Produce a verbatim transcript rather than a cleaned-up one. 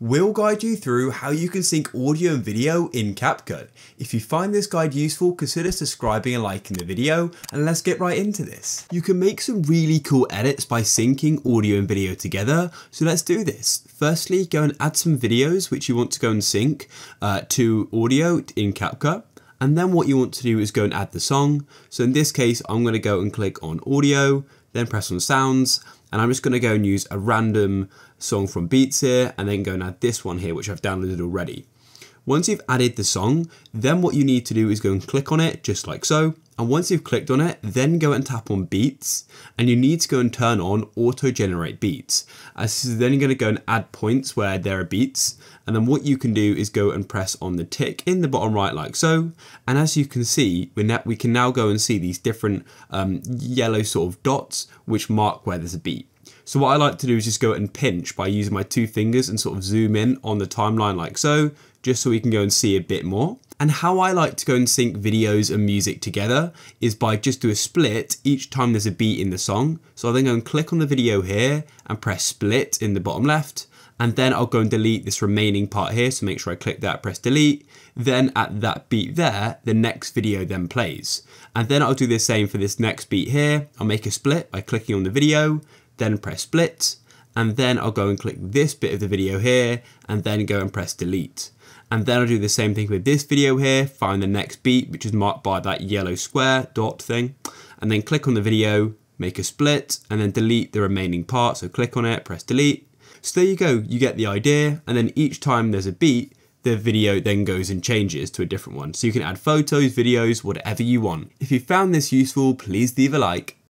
We'll guide you through how you can sync audio and video in CapCut. If you find this guide useful, consider subscribing and liking the video, and let's get right into this. You can make some really cool edits by syncing audio and video together, so let's do this. Firstly, go and add some videos which you want to go and sync uh, to audio in CapCut, and then what you want to do is go and add the song. So in this case, I'm going to go and click on audio, then press on sounds, and I'm just going to go and use a random song from Beats here, and then go and add this one here, which I've downloaded already. Once you've added the song, then what you need to do is go and click on it, just like so. And once you've clicked on it, then go and tap on Beats, and you need to go and turn on auto-generate beats. As this is then going to go and add points where there are beats, and then what you can do is go and press on the tick in the bottom right, like so. And as you can see, we we can now go and see these different um, yellow sort of dots which mark where there's a beat. So what I like to do is just go and pinch by using my two fingers and sort of zoom in on the timeline like so, just so we can go and see a bit more. And how I like to go and sync videos and music together is by just do a split each time there's a beat in the song. So I'll then go and click on the video here and press split in the bottom left. And then I'll go and delete this remaining part here. So make sure I click that, press delete. Then at that beat there, the next video then plays. And then I'll do the same for this next beat here. I'll make a split by clicking on the video, then press split. And then I'll go and click this bit of the video here and then go and press delete. And then I'll do the same thing with this video here, find the next beat, which is marked by that yellow square dot thing, and then click on the video, make a split, and then delete the remaining part. So click on it, press delete. So there you go, you get the idea. And then each time there's a beat, the video then goes and changes to a different one. So you can add photos, videos, whatever you want. If you found this useful, please leave a like.